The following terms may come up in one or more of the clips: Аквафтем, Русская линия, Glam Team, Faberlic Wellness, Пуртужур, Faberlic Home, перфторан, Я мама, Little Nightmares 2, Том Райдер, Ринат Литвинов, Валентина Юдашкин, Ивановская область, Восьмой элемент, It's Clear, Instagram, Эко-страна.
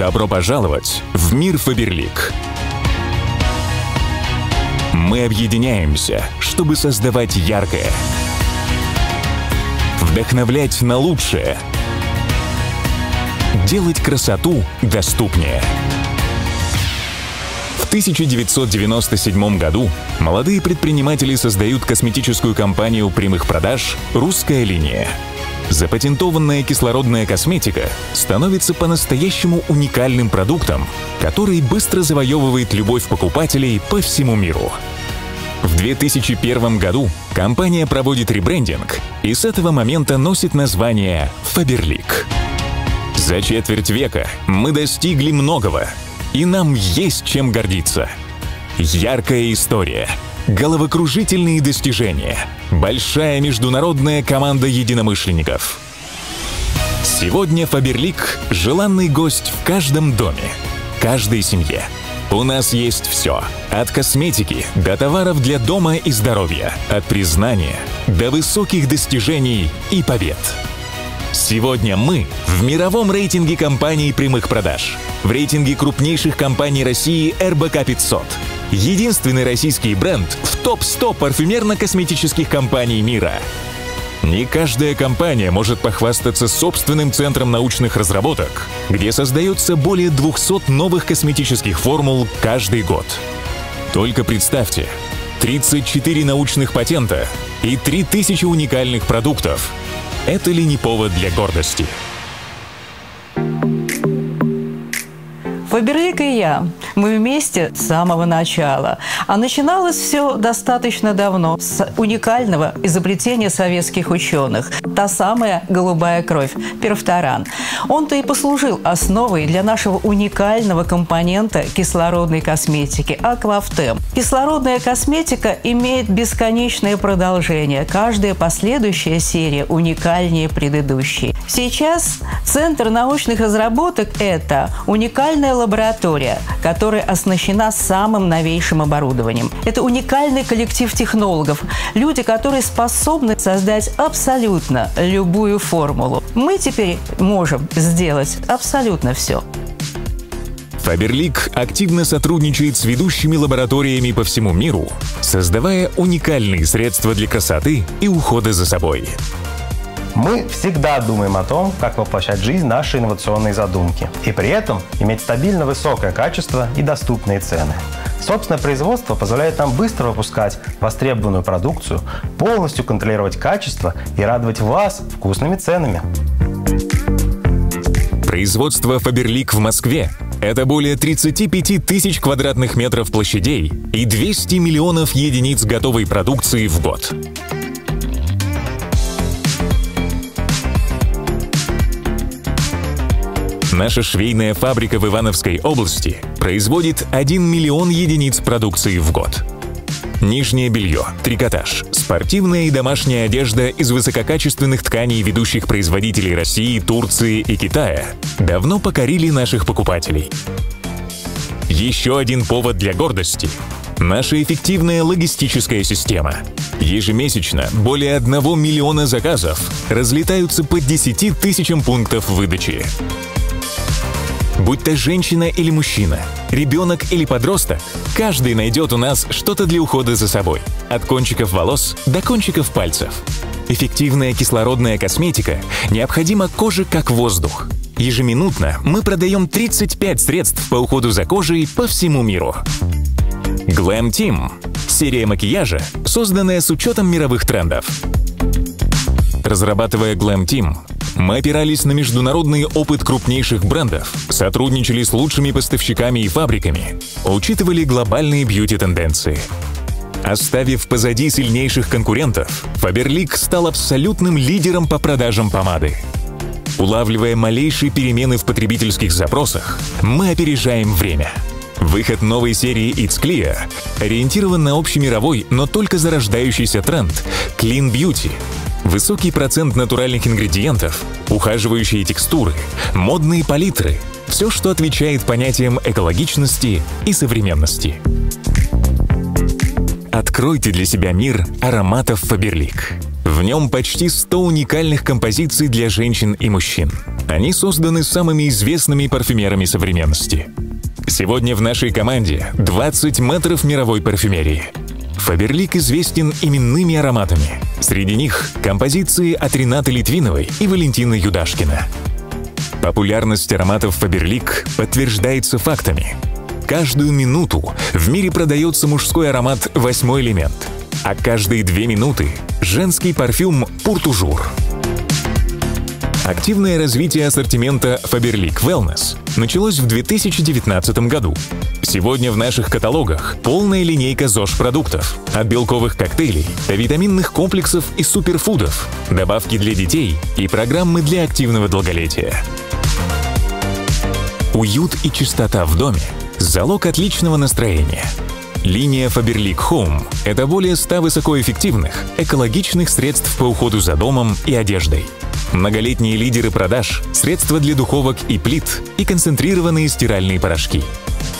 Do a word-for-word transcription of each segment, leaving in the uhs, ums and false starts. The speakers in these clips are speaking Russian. Добро пожаловать в мир Фаберлик! Мы объединяемся, чтобы создавать яркое, вдохновлять на лучшее, делать красоту доступнее. В тысяча девятьсот девяносто седьмом году молодые предприниматели создают косметическую компанию прямых продаж «Русская линия». Запатентованная кислородная косметика становится по-настоящему уникальным продуктом, который быстро завоевывает любовь покупателей по всему миру. В две тысячи первом году компания проводит ребрендинг и с этого момента носит название «Фаберлик». За четверть века мы достигли многого, и нам есть чем гордиться. Яркая история, головокружительные достижения, большая международная команда единомышленников. Сегодня Фаберлик – желанный гость в каждом доме, каждой семье. У нас есть все – от косметики до товаров для дома и здоровья, от признания до высоких достижений и побед. Сегодня мы в мировом рейтинге компаний прямых продаж, в рейтинге крупнейших компаний России эр бэ ка пятьсот. Единственный российский бренд в топ сто парфюмерно-косметических компаний мира. Не каждая компания может похвастаться собственным центром научных разработок, где создается более двухсот новых косметических формул каждый год. Только представьте, тридцать четыре научных патента и три тысячи уникальных продуктов. Это ли не повод для гордости? Фаберлик и я. Мы вместе с самого начала. А начиналось все достаточно давно с уникального изобретения советских ученых. Та самая голубая кровь – перфторан. Он-то и послужил основой для нашего уникального компонента кислородной косметики – аквафтем. Кислородная косметика имеет бесконечное продолжение. Каждая последующая серия уникальнее предыдущей. Сейчас Центр научных разработок – это уникальная лаборатория, которая оснащена самым новейшим оборудованием. Это уникальный коллектив технологов, люди, которые способны создать абсолютно любую формулу. Мы теперь можем сделать абсолютно все. Фаберлик активно сотрудничает с ведущими лабораториями по всему миру, создавая уникальные средства для красоты и ухода за собой. Мы всегда думаем о том, как воплощать в жизнь наши инновационные задумки и при этом иметь стабильно высокое качество и доступные цены. Собственное производство позволяет нам быстро выпускать востребованную продукцию, полностью контролировать качество и радовать вас вкусными ценами. Производство «Фаберлик» в Москве – это более тридцати пяти тысяч квадратных метров площадей и двухсот миллионов единиц готовой продукции в год. Наша швейная фабрика в Ивановской области производит один миллион единиц продукции в год. Нижнее белье, трикотаж, спортивная и домашняя одежда из высококачественных тканей ведущих производителей России, Турции и Китая давно покорили наших покупателей. Еще один повод для гордости – наша эффективная логистическая система. Ежемесячно более одного миллиона заказов разлетаются по десяти тысячам пунктов выдачи. Будь то женщина или мужчина, ребенок или подросток, каждый найдет у нас что-то для ухода за собой. От кончиков волос до кончиков пальцев. Эффективная кислородная косметика необходима коже как воздух. Ежеминутно мы продаем тридцать пять средств по уходу за кожей по всему миру. Glam Team – серия макияжа, созданная с учетом мировых трендов. Разрабатывая Glam Team, мы опирались на международный опыт крупнейших брендов, сотрудничали с лучшими поставщиками и фабриками, учитывали глобальные бьюти-тенденции. Оставив позади сильнейших конкурентов, Фаберлик стал абсолютным лидером по продажам помады. Улавливая малейшие перемены в потребительских запросах, мы опережаем время. Выход новой серии It's Clear ориентирован на общемировой, но только зарождающийся тренд «Clean Beauty». Высокий процент натуральных ингредиентов, ухаживающие текстуры, модные палитры – все, что отвечает понятиям экологичности и современности. Откройте для себя мир ароматов Фаберлик. В нем почти сто уникальных композиций для женщин и мужчин. Они созданы самыми известными парфюмерами современности. Сегодня в нашей команде двадцать мэтров мировой парфюмерии. Фаберлик известен именными ароматами. Среди них композиции от Ринаты Литвиновой и Валентины Юдашкина. Популярность ароматов Фаберлик подтверждается фактами. Каждую минуту в мире продается мужской аромат «Восьмой элемент», а каждые две минуты женский парфюм «Пуртужур». Активное развитие ассортимента Faberlic Wellness началось в две тысячи девятнадцатом году. Сегодня в наших каталогах полная линейка ЗОЖ-продуктов, от белковых коктейлей до витаминных комплексов и суперфудов, добавки для детей и программы для активного долголетия. Уют и чистота в доме – залог отличного настроения. Линия Faberlic Home – это более ста высокоэффективных, экологичных средств по уходу за домом и одеждой. Многолетние лидеры продаж, средства для духовок и плит и концентрированные стиральные порошки.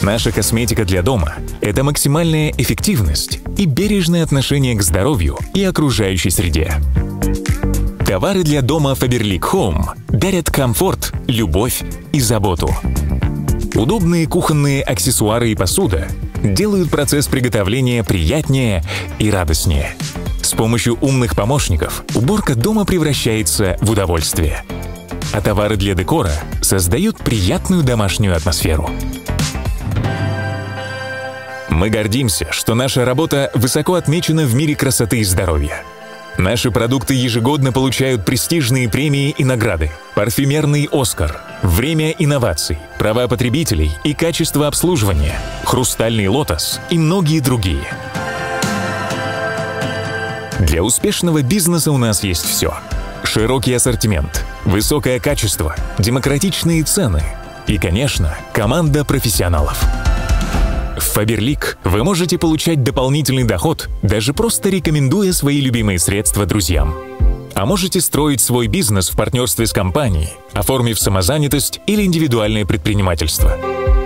Наша косметика для дома – это максимальная эффективность и бережное отношение к здоровью и окружающей среде. Товары для дома Faberlic Home дарят комфорт, любовь и заботу. Удобные кухонные аксессуары и посуда делают процесс приготовления приятнее и радостнее. С помощью умных помощников уборка дома превращается в удовольствие. А товары для декора создают приятную домашнюю атмосферу. Мы гордимся, что наша работа высоко отмечена в мире красоты и здоровья. Наши продукты ежегодно получают престижные премии и награды, парфюмерный «Оскар», «Время инноваций», «Права потребителей» и «Качество обслуживания», «Хрустальный лотос» и многие другие. Для успешного бизнеса у нас есть все. Широкий ассортимент, высокое качество, демократичные цены и, конечно, команда профессионалов. В Фаберлик вы можете получать дополнительный доход, даже просто рекомендуя свои любимые средства друзьям. А можете строить свой бизнес в партнерстве с компанией, оформив самозанятость или индивидуальное предпринимательство.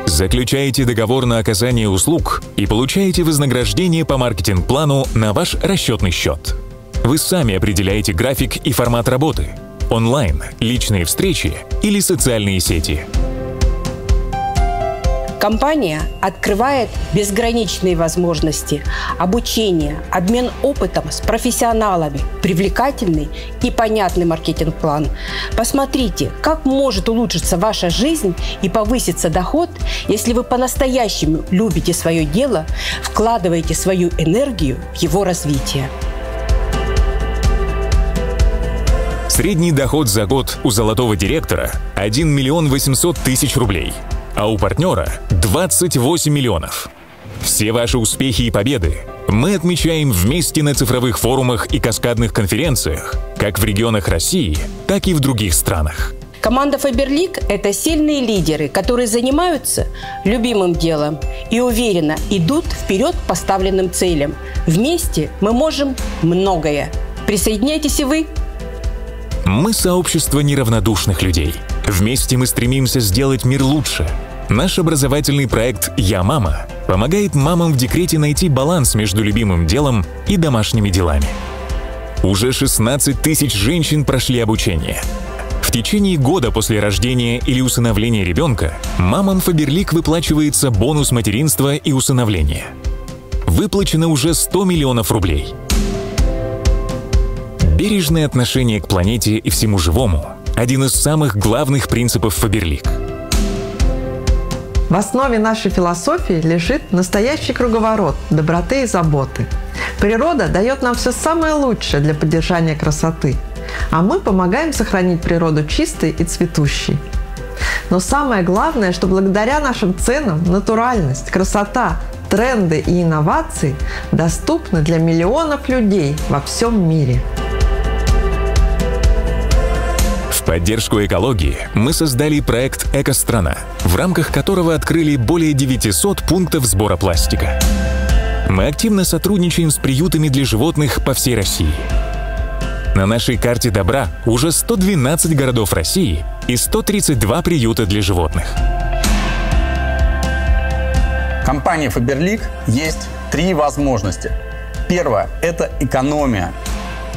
Заключаете договор на оказание услуг и получаете вознаграждение по маркетинг-плану на ваш расчетный счет. Вы сами определяете график и формат работы – онлайн, личные встречи или социальные сети. Компания открывает безграничные возможности обучения, обмен опытом с профессионалами, привлекательный и понятный маркетинг-план. Посмотрите, как может улучшиться ваша жизнь и повыситься доход, если вы по-настоящему любите свое дело, вкладываете свою энергию в его развитие. Средний доход за год у золотого директора – один миллион восемьсот тысяч рублей. А у партнера двадцать восемь миллионов. Все ваши успехи и победы мы отмечаем вместе на цифровых форумах и каскадных конференциях, как в регионах России, так и в других странах. Команда Фаберлик – это сильные лидеры, которые занимаются любимым делом и уверенно идут вперед к поставленным целям. Вместе мы можем многое. Присоединяйтесь и вы! Мы – сообщество неравнодушных людей. Вместе мы стремимся сделать мир лучше. Наш образовательный проект «Я мама» помогает мамам в декрете найти баланс между любимым делом и домашними делами. Уже шестнадцать тысяч женщин прошли обучение. В течение года после рождения или усыновления ребенка мамам Фаберлик выплачивается бонус материнства и усыновления. Выплачено уже сто миллионов рублей. Бережное отношение к планете и всему живому – один из самых главных принципов Фаберлик. В основе нашей философии лежит настоящий круговорот доброты и заботы. Природа дает нам все самое лучшее для поддержания красоты, а мы помогаем сохранить природу чистой и цветущей. Но самое главное, что благодаря нашим ценам натуральность, красота, тренды и инновации доступны для миллионов людей во всем мире. В поддержку экологии мы создали проект «Эко-страна», в рамках которого открыли более девятисот пунктов сбора пластика. Мы активно сотрудничаем с приютами для животных по всей России. На нашей карте добра уже сто двенадцать городов России и сто тридцать два приюта для животных. Компания «Фаберлик» есть три возможности. Первое – это экономия.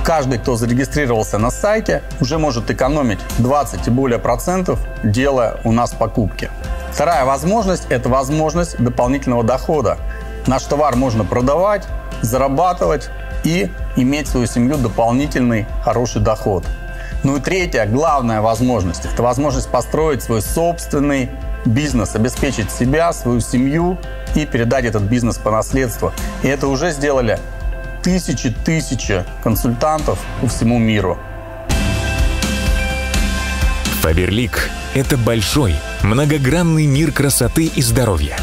Каждый, кто зарегистрировался на сайте, уже может экономить двадцать и более процентов, делая у нас покупки. Вторая возможность – это возможность дополнительного дохода. Наш товар можно продавать, зарабатывать и иметь свою семью дополнительный хороший доход. Ну и третья, главная возможность – это возможность построить свой собственный бизнес, обеспечить себя, свою семью и передать этот бизнес по наследству. И это уже сделали тысячи-тысячи консультантов по всему миру. Фаберлик – это большой, многогранный мир красоты и здоровья.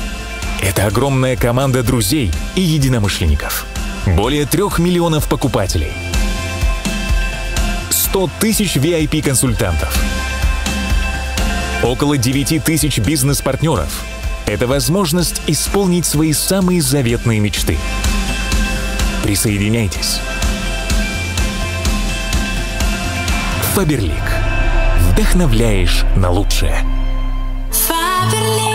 Это огромная команда друзей и единомышленников. Более трех миллионов покупателей. сто тысяч ви ай пи-консультантов. Около девяти тысяч бизнес-партнеров. Это возможность исполнить свои самые заветные мечты. Присоединяйтесь. Фаберлик. Вдохновляешь на лучшее. Фаберлик.